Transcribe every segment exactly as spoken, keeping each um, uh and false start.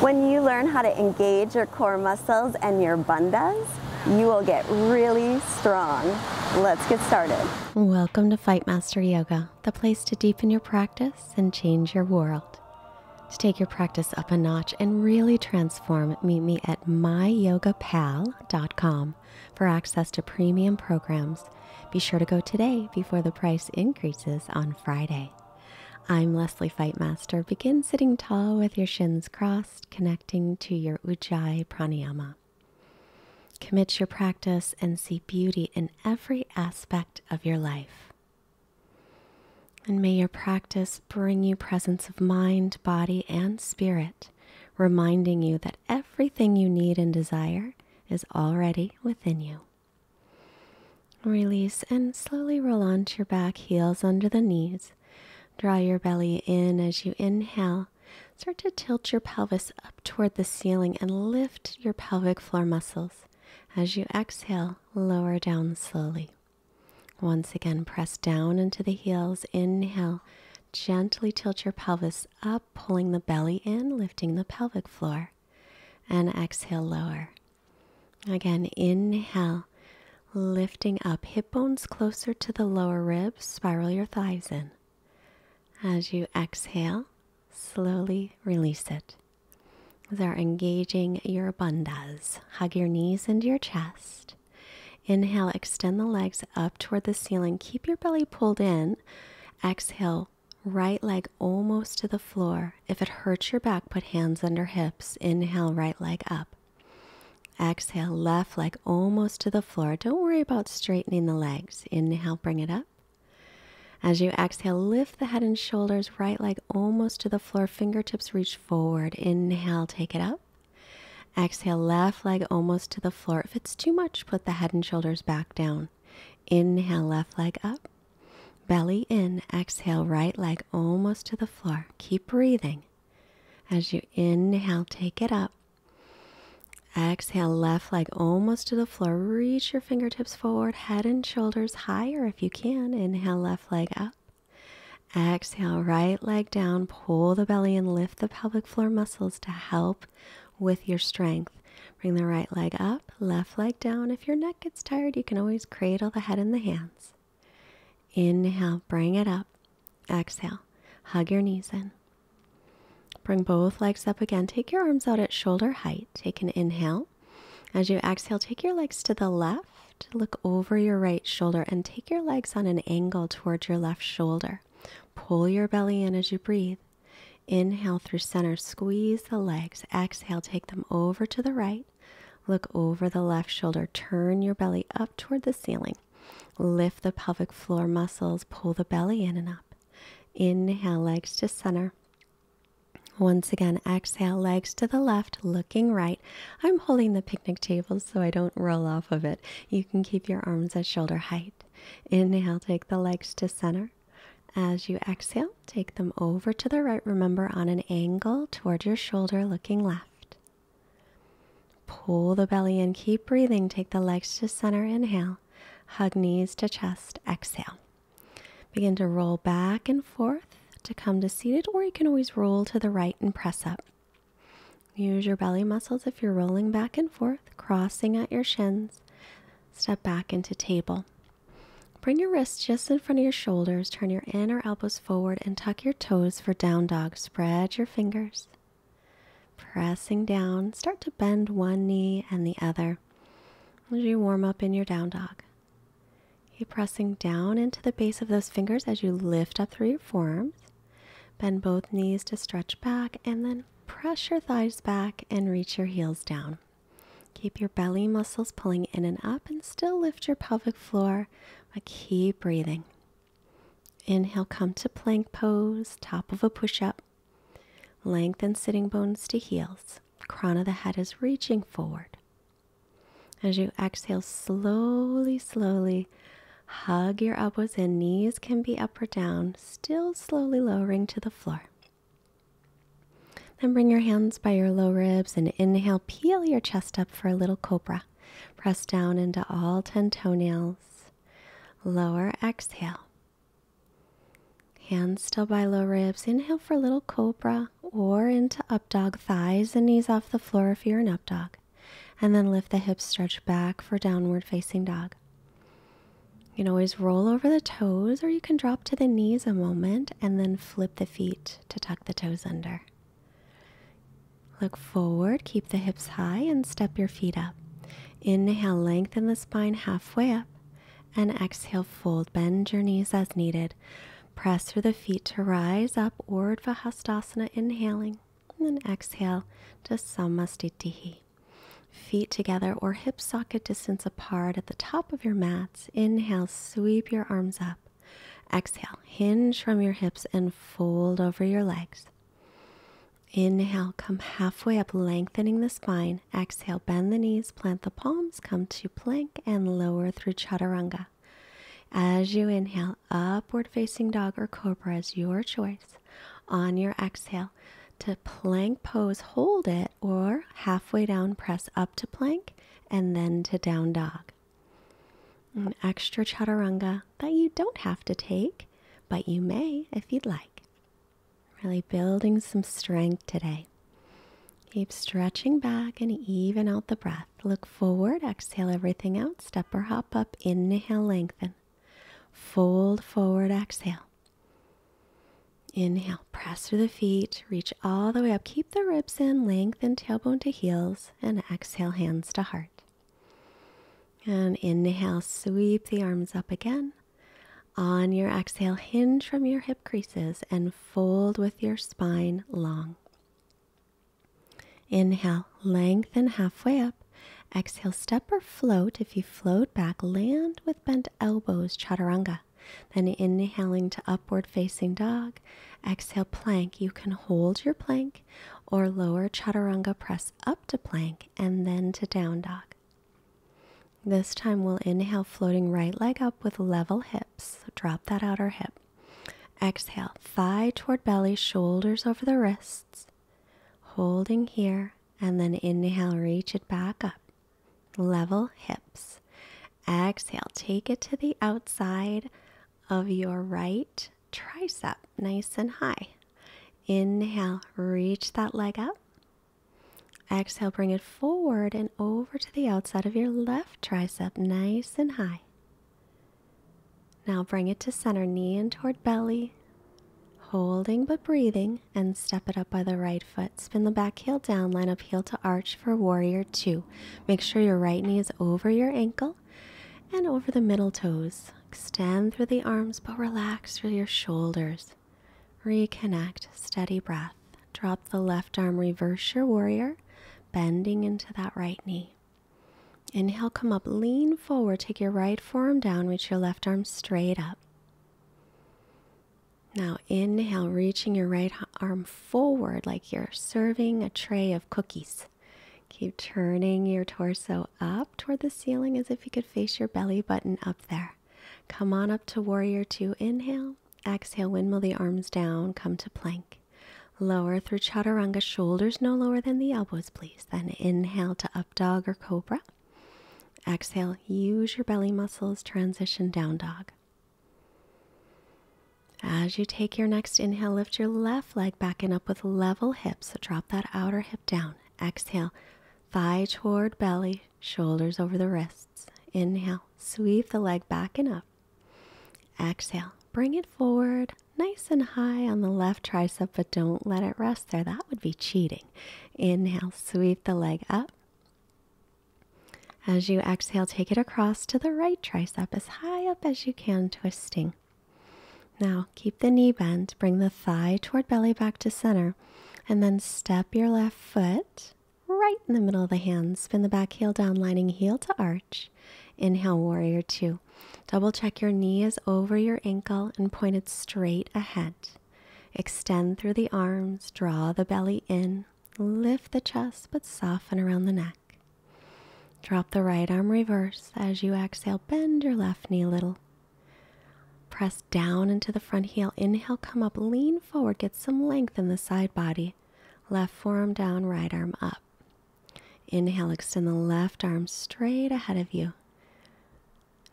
When you learn how to engage your core muscles and your bandhas, you will get really strong. Let's get started. Welcome to Fightmaster Yoga, the place to deepen your practice and change your world. To take your practice up a notch and really transform, meet me at my yoga pal dot com for access to premium programs. Be sure to go today before the price increases on Friday. I'm Leslie Fightmaster. Begin sitting tall with your shins crossed, connecting to your Ujjayi pranayama. Commit to your practice and see beauty in every aspect of your life. And may your practice bring you presence of mind, body, and spirit, reminding you that everything you need and desire is already within you. Release and slowly roll onto your back, heels under the knees. Draw your belly in as you inhale. Start to tilt your pelvis up toward the ceiling and lift your pelvic floor muscles. As you exhale, lower down slowly. Once again, press down into the heels. Inhale, gently tilt your pelvis up, pulling the belly in, lifting the pelvic floor. And exhale, lower. Again, inhale, lifting up, hip bones closer to the lower ribs, spiral your thighs in. As you exhale, slowly release it. These are engaging your bandhas. Hug your knees into your chest. Inhale, extend the legs up toward the ceiling. Keep your belly pulled in. Exhale, right leg almost to the floor. If it hurts your back, put hands under hips. Inhale, right leg up. Exhale, left leg almost to the floor. Don't worry about straightening the legs. Inhale, bring it up. As you exhale, lift the head and shoulders, right leg almost to the floor, fingertips reach forward. Inhale, take it up. Exhale, left leg almost to the floor. If it's too much, put the head and shoulders back down. Inhale, left leg up. Belly in, exhale, right leg almost to the floor. Keep breathing. As you inhale, take it up. Exhale, left leg almost to the floor. Reach your fingertips forward, head and shoulders higher if you can. Inhale, left leg up. Exhale, right leg down. Pull the belly and lift the pelvic floor muscles to help with your strength. Bring the right leg up, left leg down. If your neck gets tired, you can always cradle the head in the hands. Inhale, bring it up. Exhale, hug your knees in. Bring both legs up again. Take your arms out at shoulder height. Take an inhale. As you exhale, take your legs to the left. Look over your right shoulder and take your legs on an angle toward your left shoulder. Pull your belly in as you breathe. Inhale through center. Squeeze the legs. Exhale, take them over to the right. Look over the left shoulder. Turn your belly up toward the ceiling. Lift the pelvic floor muscles. Pull the belly in and up. Inhale, legs to center. Once again, exhale, legs to the left, looking right. I'm holding the picnic table so I don't roll off of it. You can keep your arms at shoulder height. Inhale, take the legs to center. As you exhale, take them over to the right. Remember, on an angle toward your shoulder, looking left. Pull the belly in, keep breathing. Take the legs to center, inhale. Hug knees to chest, exhale. Begin to roll back and forth to come to seated, or you can always roll to the right and press up. Use your belly muscles if you're rolling back and forth, crossing at your shins. Step back into table. Bring your wrists just in front of your shoulders, turn your inner elbows forward and tuck your toes for down dog. Spread your fingers. Pressing down, start to bend one knee and the other as you warm up in your down dog. Keep pressing down into the base of those fingers as you lift up through your forearms. Bend both knees to stretch back and then press your thighs back and reach your heels down. Keep your belly muscles pulling in and up and still lift your pelvic floor, but keep breathing. Inhale, come to plank pose, top of a push-up. Lengthen sitting bones to heels. Crown of the head is reaching forward. As you exhale, slowly, slowly hug your elbows in. Knees can be up or down, still slowly lowering to the floor. Then bring your hands by your low ribs and inhale, peel your chest up for a little cobra. Press down into all ten toenails. Lower, exhale. Hands still by low ribs. Inhale for a little cobra or into up dog. Thighs and knees off the floor if you're in up dog. And then lift the hips, stretch back for downward facing dog. You can always roll over the toes, or you can drop to the knees a moment and then flip the feet to tuck the toes under. Look forward, keep the hips high and step your feet up. Inhale, lengthen the spine halfway up, and exhale, fold, bend your knees as needed. Press through the feet to rise up, Urdhva Hastasana, inhaling, and then exhale to Samastitihi. Feet together or hip socket distance apart at the top of your mats. Inhale, sweep your arms up. Exhale, hinge from your hips and fold over your legs. Inhale, come halfway up, lengthening the spine. Exhale, bend the knees, plant the palms, come to plank and lower through chaturanga. As you inhale, upward facing dog or cobra is your choice. On your exhale, to plank pose, hold it, or halfway down, press up to plank and then to down dog. An extra chaturanga that you don't have to take, but you may if you'd like. Really building some strength today. Keep stretching back and even out the breath. Look forward, exhale everything out, step or hop up, inhale, lengthen. Fold forward, exhale. Inhale, press through the feet, reach all the way up, keep the ribs in, lengthen tailbone to heels, and exhale, hands to heart. And inhale, sweep the arms up again. On your exhale, hinge from your hip creases and fold with your spine long. Inhale, lengthen halfway up. Exhale, step or float. If you float back, land with bent elbows, chaturanga. Then inhaling to upward facing dog. Exhale, plank. You can hold your plank or lower chaturanga, press up to plank and then to down dog. This time we'll inhale, floating right leg up with level hips. So drop that outer hip. Exhale, thigh toward belly, shoulders over the wrists. Holding here, and then inhale, reach it back up. Level hips. Exhale, take it to the outside of your right tricep, nice and high. Inhale, reach that leg up. Exhale, bring it forward and over to the outside of your left tricep, nice and high. Now bring it to center, knee in toward belly, holding but breathing, and step it up by the right foot. Spin the back heel down, line up heel to arch for warrior two. Make sure your right knee is over your ankle and over the middle toes. Extend through the arms, but relax through your shoulders. Reconnect, steady breath. Drop the left arm, reverse your warrior, bending into that right knee. Inhale, come up, lean forward, take your right forearm down, reach your left arm straight up. Now inhale, reaching your right arm forward like you're serving a tray of cookies. Keep turning your torso up toward the ceiling as if you could face your belly button up there. Come on up to warrior two, inhale. Exhale, windmill the arms down, come to plank. Lower through chaturanga, shoulders no lower than the elbows, please. Then inhale to up dog or cobra. Exhale, use your belly muscles, transition down dog. As you take your next inhale, lift your left leg back and up with level hips. So drop that outer hip down. Exhale, thigh toward belly, shoulders over the wrists. Inhale, sweep the leg back and up. Exhale, bring it forward, nice and high on the left tricep, but don't let it rest there. That would be cheating. Inhale, sweep the leg up. As you exhale, take it across to the right tricep, as high up as you can, twisting. Now keep the knee bent, bring the thigh toward belly back to center, and then step your left foot right in the middle of the hands. Spin the back heel down, lining heel to arch. Inhale, warrior two. Double check your knee is over your ankle and pointed straight ahead. Extend through the arms, draw the belly in, lift the chest but soften around the neck. Drop the right arm reverse. As you exhale, bend your left knee a little. Press down into the front heel. Inhale, come up, lean forward, get some length in the side body. Left forearm down, right arm up. Inhale, extend the left arm straight ahead of you.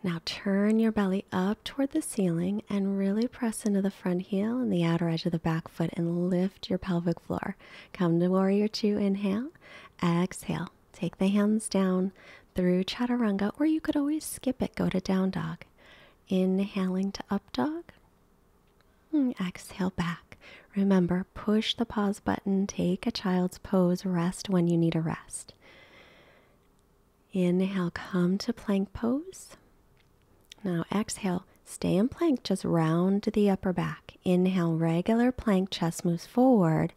Now turn your belly up toward the ceiling and really press into the front heel and the outer edge of the back foot and lift your pelvic floor. Come to warrior two, inhale, exhale. Take the hands down through chaturanga, or you could always skip it, go to down dog. Inhaling to up dog, and exhale back. Remember, push the pause button, take a child's pose, rest when you need a rest. Inhale, come to plank pose. Now exhale, stay in plank, just round the upper back. Inhale, regular plank, chest moves forward.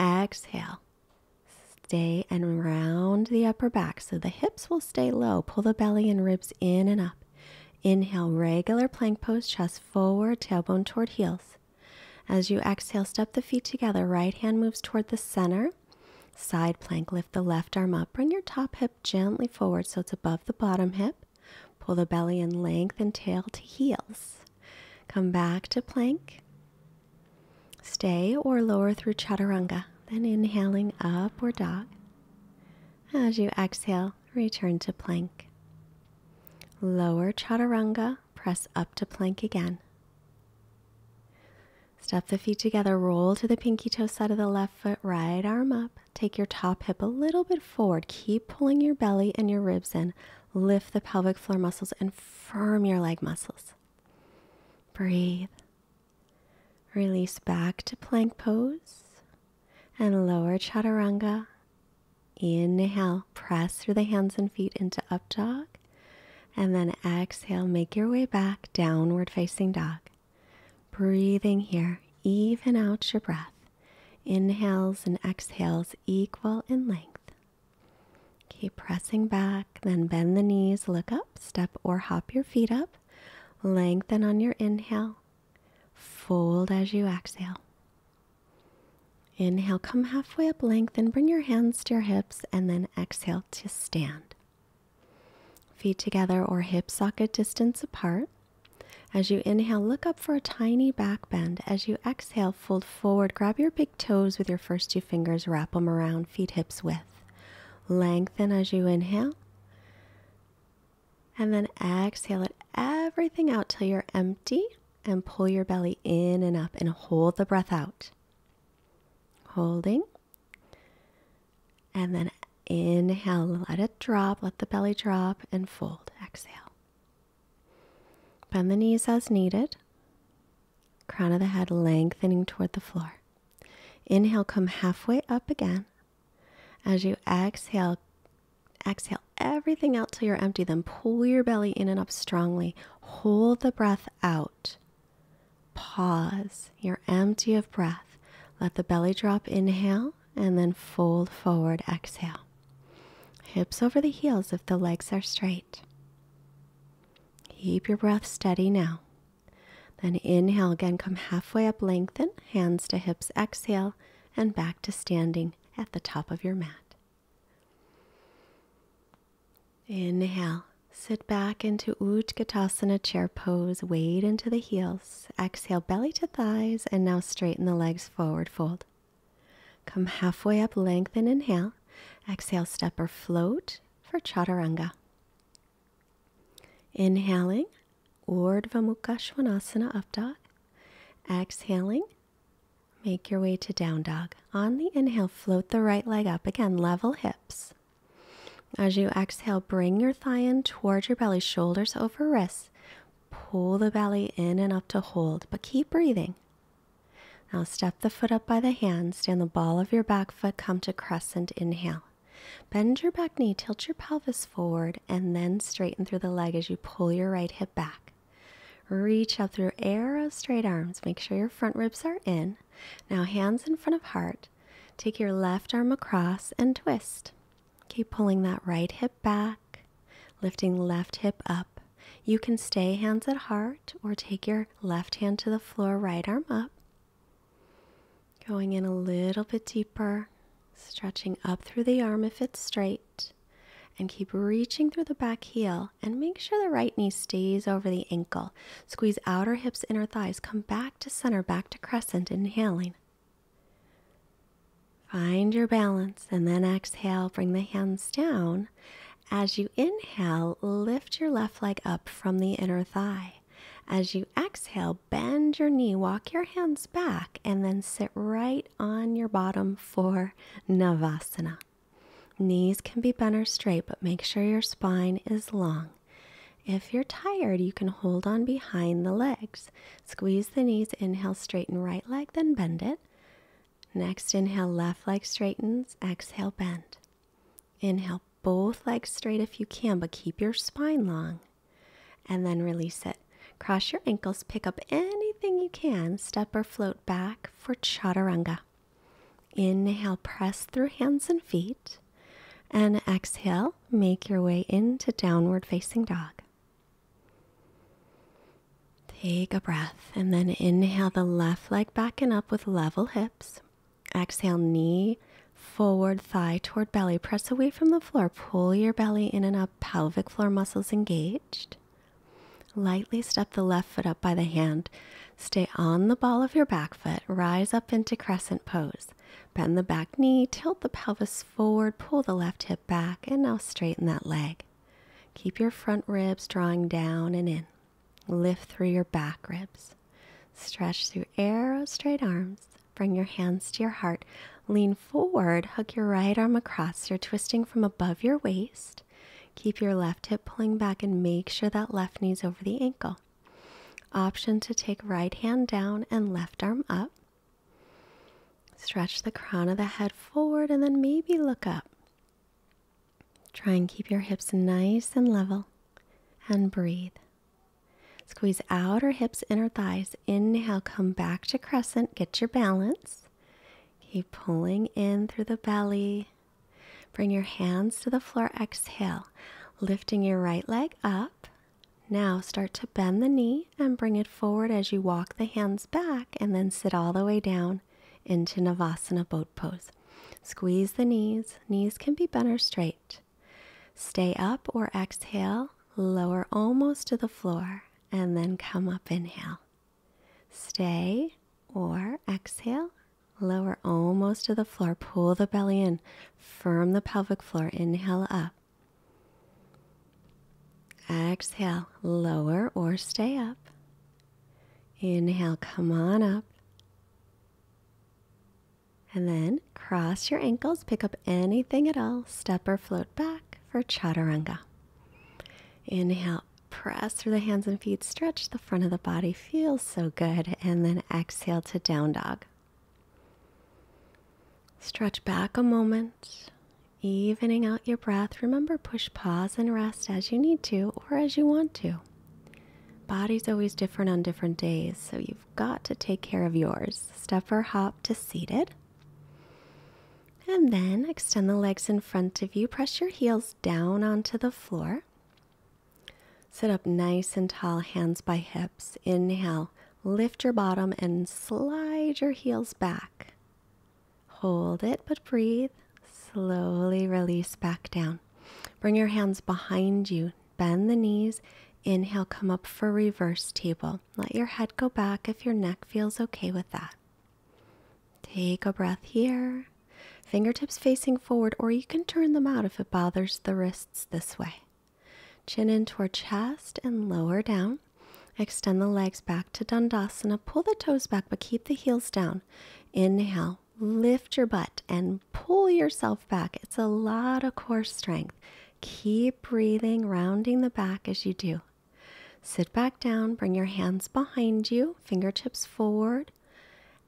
Exhale, stay and round the upper back. So the hips will stay low, pull the belly and ribs in and up. Inhale, regular plank pose, chest forward, tailbone toward heels. As you exhale, step the feet together, right hand moves toward the center. Side plank, lift the left arm up, bring your top hip gently forward so it's above the bottom hip. Pull the belly in, lengthen tail to heels. Come back to plank. Stay or lower through chaturanga. Then inhaling upward dog. As you exhale, return to plank. Lower chaturanga, press up to plank again. Step the feet together, roll to the pinky toe side of the left foot, right arm up. Take your top hip a little bit forward. Keep pulling your belly and your ribs in. Lift the pelvic floor muscles and firm your leg muscles. Breathe. Release back to plank pose and lower chaturanga. Inhale, press through the hands and feet into up dog. And then exhale, make your way back, downward facing dog. Breathing here, even out your breath. Inhales and exhales equal in length. Keep pressing back, then bend the knees, look up, step or hop your feet up. Lengthen on your inhale. Fold as you exhale. Inhale, come halfway up, lengthen, bring your hands to your hips, and then exhale to stand. Feet together or hip socket distance apart. As you inhale, look up for a tiny back bend. As you exhale, fold forward, grab your big toes with your first two fingers, wrap them around, feet hips width. Lengthen as you inhale, and then exhale it everything out till you're empty, and pull your belly in and up and hold the breath out. Holding, and then inhale, let it drop, let the belly drop and fold. Exhale. Bend the knees as needed. Crown of the head lengthening toward the floor. Inhale, come halfway up again. As you exhale, exhale everything out till you're empty, then pull your belly in and up strongly. Hold the breath out. Pause. You're empty of breath. Let the belly drop, inhale, and then fold forward, exhale. Hips over the heels if the legs are straight. Keep your breath steady now. Then inhale again, come halfway up, lengthen, hands to hips, exhale, and back to standing at the top of your mat. Inhale, sit back into Utkatasana chair pose, weight into the heels. Exhale, belly to thighs, and now straighten the legs forward fold. Come halfway up, lengthen, inhale. Exhale, step or float for chaturanga. Inhaling, Urdhva Mukha Svanasana, up dog. Exhaling, make your way to down dog. On the inhale, float the right leg up. Again, level hips. As you exhale, bring your thigh in towards your belly, shoulders over wrists. Pull the belly in and up to hold, but keep breathing. Now step the foot up by the hand, stand the ball of your back foot, come to crescent, inhale. Bend your back knee, tilt your pelvis forward, and then straighten through the leg as you pull your right hip back. Reach up through arrow straight arms. Make sure your front ribs are in. Now hands in front of heart. Take your left arm across and twist. Keep pulling that right hip back, lifting left hip up. You can stay hands at heart or take your left hand to the floor, right arm up. Going in a little bit deeper, stretching up through the arm if it's straight. And keep reaching through the back heel and make sure the right knee stays over the ankle. Squeeze outer hips, inner thighs. Come back to center, back to crescent, inhaling. Find your balance and then exhale. Bring the hands down As you inhale, lift your left leg up from the inner thigh. As you exhale, bend your knee, walk your hands back, and then sit right on your bottom for Navasana. Knees can be bent or straight, but make sure your spine is long. If you're tired, you can hold on behind the legs. Squeeze the knees, inhale, straighten right leg, then bend it. Next, inhale, left leg straightens, exhale, bend. Inhale, both legs straight if you can, but keep your spine long. And then release it. Cross your ankles, pick up anything you can, step or float back for chaturanga. Inhale, press through hands and feet. And exhale, make your way into downward facing dog. Take a breath and then inhale the left leg back and up with level hips. Exhale, knee forward, thigh toward belly. Press away from the floor. Pull your belly in and up, pelvic floor muscles engaged. Lightly step the left foot up by the hand. Stay on the ball of your back foot. Rise up into crescent pose. Bend the back knee, tilt the pelvis forward, pull the left hip back, and now straighten that leg. Keep your front ribs drawing down and in. Lift through your back ribs. Stretch through arrow straight arms. Bring your hands to your heart. Lean forward, hook your right arm across. You're twisting from above your waist. Keep your left hip pulling back and make sure that left knee's over the ankle. Option to take right hand down and left arm up. Stretch the crown of the head forward and then maybe look up. Try and keep your hips nice and level and breathe. Squeeze outer hips, inner thighs. Inhale, come back to crescent, get your balance. Keep pulling in through the belly. Bring your hands to the floor, exhale, lifting your right leg up. Now start to bend the knee and bring it forward as you walk the hands back and then sit all the way down into Navasana boat pose. Squeeze the knees. Knees can be bent or straight. Stay up or exhale, lower almost to the floor, and then come up, inhale. Stay or exhale, lower almost to the floor, pull the belly in, firm the pelvic floor, inhale up. Exhale, lower or stay up. Inhale, come on up. And then cross your ankles, pick up anything at all, step or float back for chaturanga. Inhale, press through the hands and feet, stretch the front of the body, feels so good. And then exhale to down dog. Stretch back a moment, evening out your breath. Remember, push, pause, and rest as you need to or as you want to. Body's always different on different days, so you've got to take care of yours. Step or hop to seated. And then extend the legs in front of you. Press your heels down onto the floor. Sit up nice and tall, hands by hips. Inhale, lift your bottom and slide your heels back. Hold it, but breathe. Slowly release back down. Bring your hands behind you. Bend the knees. Inhale, come up for reverse table. Let your head go back if your neck feels okay with that. Take a breath here. Fingertips facing forward, or you can turn them out if it bothers the wrists this way. Chin in toward chest and lower down. Extend the legs back to Dandasana. Pull the toes back, but keep the heels down. Inhale, lift your butt and pull yourself back. It's a lot of core strength. Keep breathing, rounding the back as you do. Sit back down, bring your hands behind you, fingertips forward,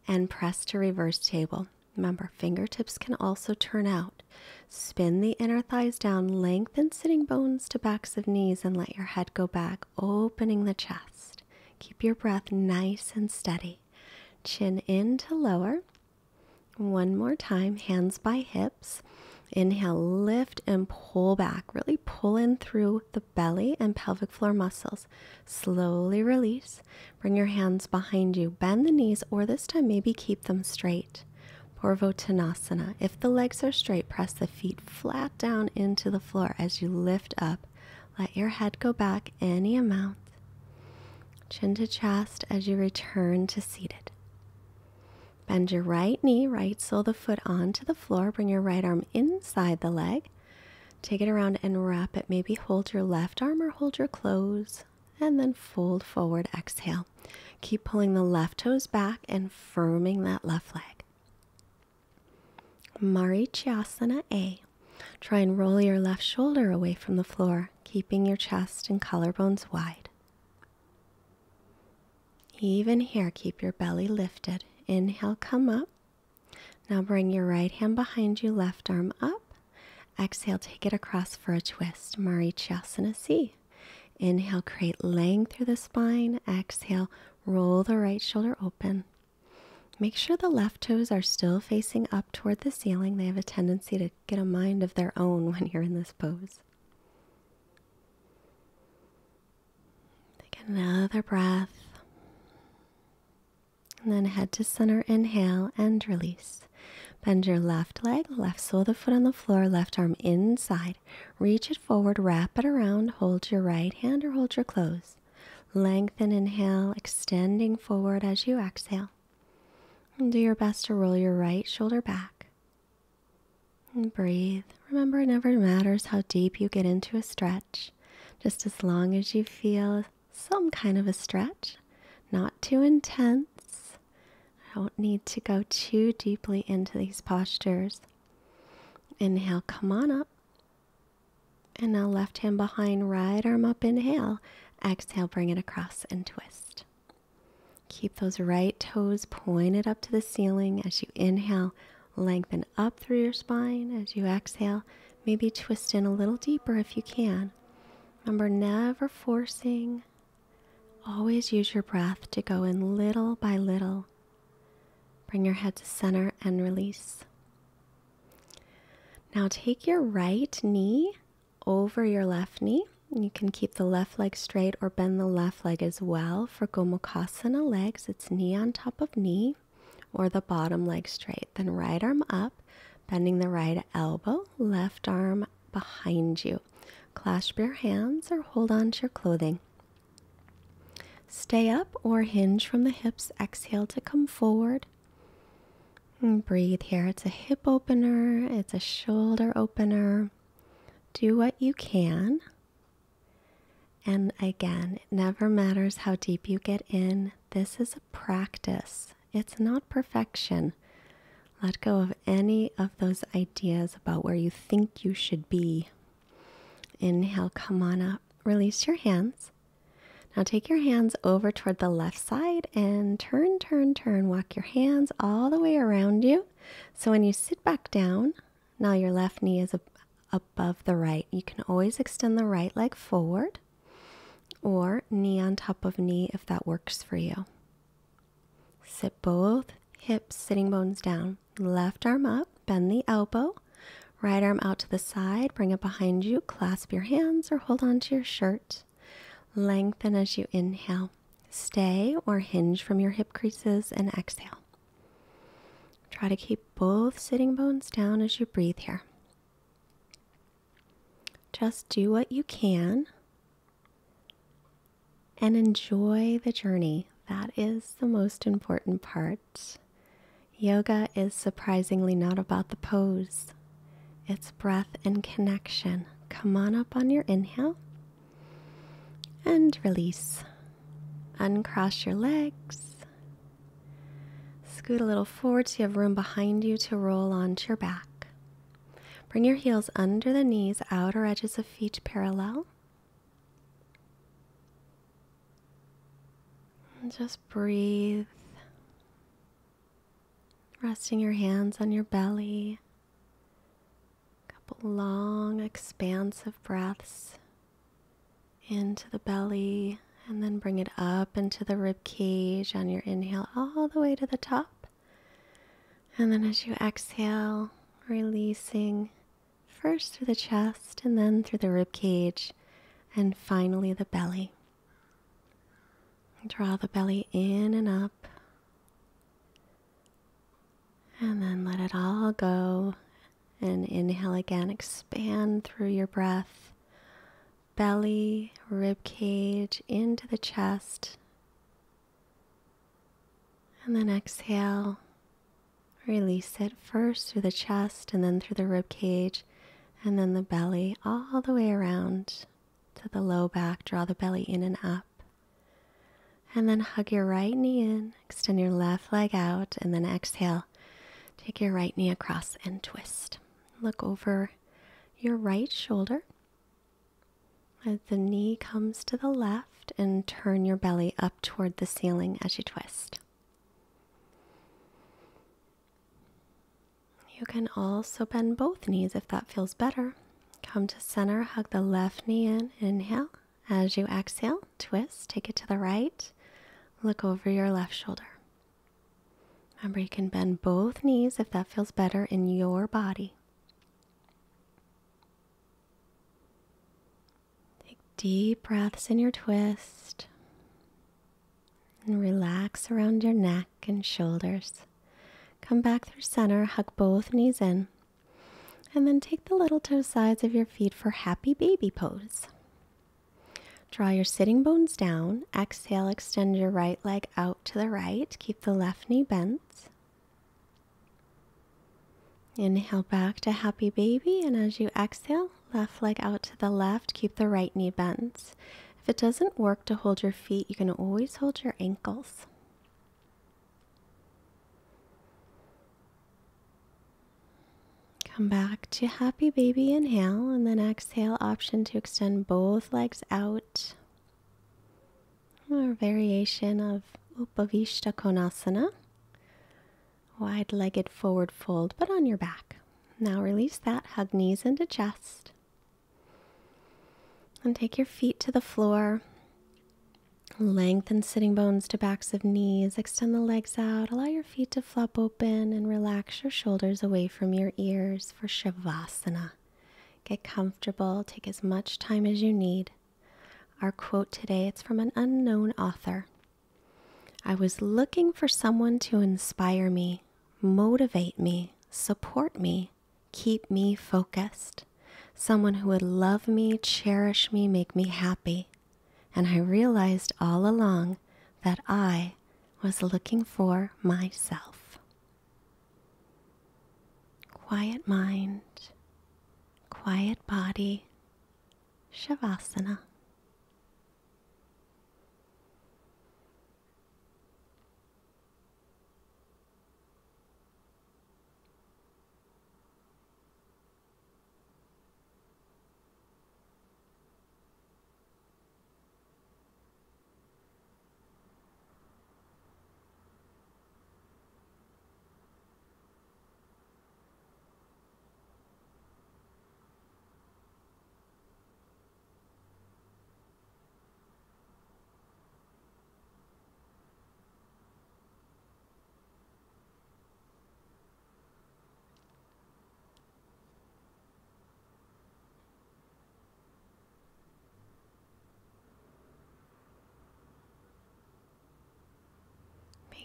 and press to reverse table. Remember, fingertips can also turn out. Spin the inner thighs down, lengthen sitting bones to backs of knees, and let your head go back, opening the chest. Keep your breath nice and steady. Chin in to lower. One more time, hands by hips. Inhale, lift and pull back. Really pull in through the belly and pelvic floor muscles. Slowly release. Bring your hands behind you. Bend the knees, or this time maybe keep them straight. Purvottanasana. If the legs are straight, press the feet flat down into the floor as you lift up. Let your head go back any amount. Chin to chest as you return to seated. Bend your right knee, right sole of the foot onto the floor. Bring your right arm inside the leg. Take it around and wrap it. Maybe hold your left arm or hold your clothes and then fold forward, exhale. Keep pulling the left toes back and firming that left leg. Marichyasana A. Try and roll your left shoulder away from the floor, keeping your chest and collarbones wide. Even here, keep your belly lifted. Inhale, come up. Now bring your right hand behind you, left arm up. Exhale, take it across for a twist. Marichyasana C. Inhale, create length through the spine. Exhale, roll the right shoulder open. Make sure the left toes are still facing up toward the ceiling. They have a tendency to get a mind of their own when you're in this pose. Take another breath. And then head to center, inhale and release. Bend your left leg, left sole of the foot on the floor, left arm inside. Reach it forward, wrap it around, hold your right hand or hold your clothes. Lengthen, inhale, extending forward as you exhale. And do your best to roll your right shoulder back. And breathe. Remember, it never matters how deep you get into a stretch. Just as long as you feel some kind of a stretch. Not too intense. I don't need to go too deeply into these postures. Inhale, come on up. And now left hand behind, right arm up, inhale. Exhale, bring it across and twist. Keep those right toes pointed up to the ceiling. As you inhale, lengthen up through your spine. As you exhale, maybe twist in a little deeper if you can. Remember, never forcing. Always use your breath to go in little by little. Bring your head to center and release. Now take your right knee over your left knee. You can keep the left leg straight or bend the left leg as well. For Gomukhasana legs, it's knee on top of knee or the bottom leg straight. Then right arm up, bending the right elbow, left arm behind you. Clasp your hands or hold on to your clothing. Stay up or hinge from the hips. Exhale to come forward. And breathe here. It's a hip opener. It's a shoulder opener. Do what you can. And again, it never matters how deep you get in. This is a practice. It's not perfection. Let go of any of those ideas about where you think you should be. Inhale, come on up. Release your hands. Now take your hands over toward the left side and turn, turn, turn. Walk your hands all the way around you. So when you sit back down, now your left knee is above the right. You can always extend the right leg forward, or knee on top of knee if that works for you. Sit both hips, sitting bones down. Left arm up, bend the elbow. Right arm out to the side, bring it behind you. Clasp your hands or hold on to your shirt. Lengthen as you inhale. Stay or hinge from your hip creases and exhale. Try to keep both sitting bones down as you breathe here. Just do what you can. And enjoy the journey. That is the most important part. Yoga is surprisingly not about the pose. It's breath and connection. Come on up on your inhale. And release. Uncross your legs. Scoot a little forward so you have room behind you to roll onto your back. Bring your heels under the knees, outer edges of feet parallel. Just breathe, resting your hands on your belly, a couple long expansive breaths into the belly, and then bring it up into the rib cage on your inhale all the way to the top, and then as you exhale, releasing first through the chest and then through the rib cage and finally the belly. Draw the belly in and up, and then let it all go, and inhale again, expand through your breath, belly, rib cage, into the chest, and then exhale, release it first through the chest and then through the rib cage And then the belly all the way around to the low back. Draw the belly in and up. And then hug your right knee in, extend your left leg out, and then exhale. Take your right knee across and twist. Look over your right shoulder as the knee comes to the left and turn your belly up toward the ceiling as you twist. You can also bend both knees if that feels better. Come to center, hug the left knee in, inhale. As you exhale, twist, take it to the right, look over your left shoulder. Remember, you can bend both knees if that feels better in your body. Take deep breaths in your twist and relax around your neck and shoulders. Come back through center, hug both knees in, and then take the little toe sides of your feet for happy baby pose. Draw your sitting bones down, exhale, extend your right leg out to the right, keep the left knee bent. Inhale back to happy baby, and as you exhale, left leg out to the left, keep the right knee bent. If it doesn't work to hold your feet, you can always hold your ankles. Come back to happy baby, inhale, and then exhale, option to extend both legs out, or variation of Upavishtha Konasana, wide-legged forward fold, but on your back. Now release that, hug knees into chest, and take your feet to the floor, lengthen sitting bones to backs of knees, extend the legs out, allow your feet to flop open, and relax your shoulders away from your ears for Shavasana. Get comfortable, take as much time as you need. Our quote today, it's from an unknown author. I was looking for someone to inspire me, motivate me, support me, keep me focused. Someone who would love me, cherish me, make me happy. And I realized all along that I was looking for myself. Quiet mind, quiet body, Shavasana.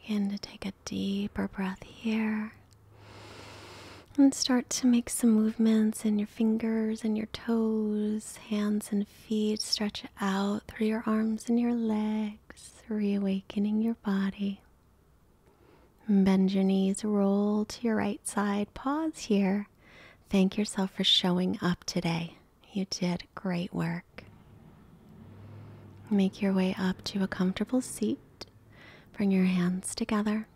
Begin to take a deeper breath here and start to make some movements in your fingers and your toes, hands and feet. Stretch out through your arms and your legs, reawakening your body. Bend your knees, roll to your right side, pause here. Thank yourself for showing up today. You did great work. Make your way up to a comfortable seat. Bring your hands together,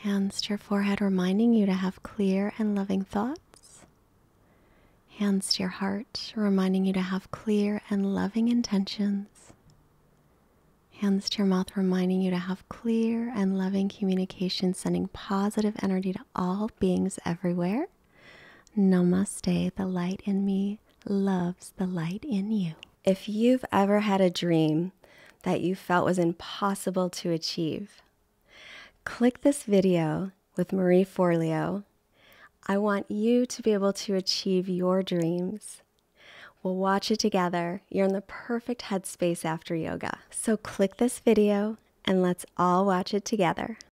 hands to your forehead, reminding you to have clear and loving thoughts, hands to your heart, reminding you to have clear and loving intentions, hands to your mouth, reminding you to have clear and loving communication, sending positive energy to all beings everywhere. Namaste, the light in me loves the light in you. If you've ever had a dream that you felt was impossible to achieve, click this video with Marie Forleo. I want you to be able to achieve your dreams. We'll watch it together. You're in the perfect headspace after yoga. So click this video and let's all watch it together.